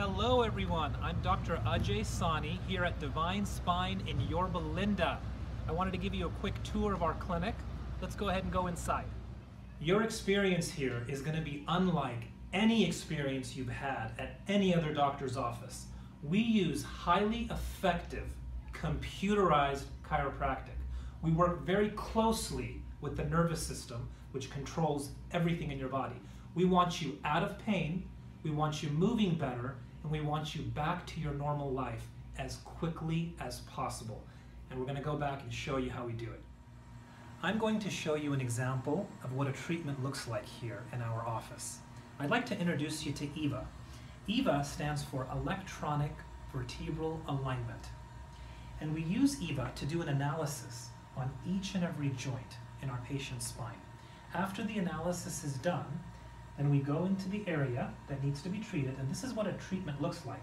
Hello everyone, I'm Dr. Ajay Sani here at Divine Spine in Yorba Linda. I wanted to give you a quick tour of our clinic. Let's go ahead and go inside. Your experience here is going to be unlike any experience you've had at any other doctor's office. We use highly effective computerized chiropractic. We work very closely with the nervous system, which controls everything in your body. We want you out of pain, we want you moving better, and we want you back to your normal life as quickly as possible. And we're going to go back and show you how we do it. I'm going to show you an example of what a treatment looks like here in our office. I'd like to introduce you to EVA. EVA stands for Electronic Vertebral Alignment. And we use EVA to do an analysis on each and every joint in our patient's spine. After the analysis is done, then we go into the area that needs to be treated, and this is what a treatment looks like.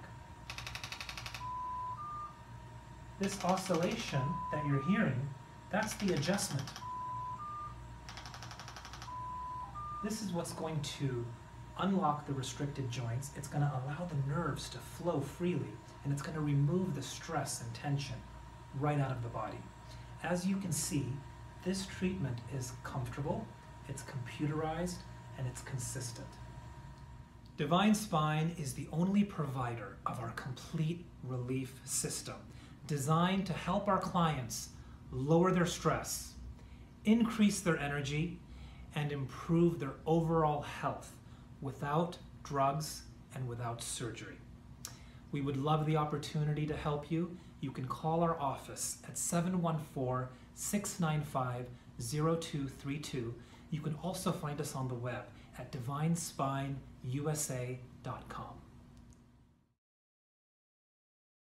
This oscillation that you're hearing, that's the adjustment. This is what's going to unlock the restricted joints. It's going to allow the nerves to flow freely, and it's going to remove the stress and tension right out of the body. As you can see, this treatment is comfortable, it's computerized, and it's consistent. Divine Spine is the only provider of our complete relief system, designed to help our clients lower their stress, increase their energy, and improve their overall health without drugs and without surgery. We would love the opportunity to help you. You can call our office at 714-695-0232. You can also find us on the web at divinespineusa.com.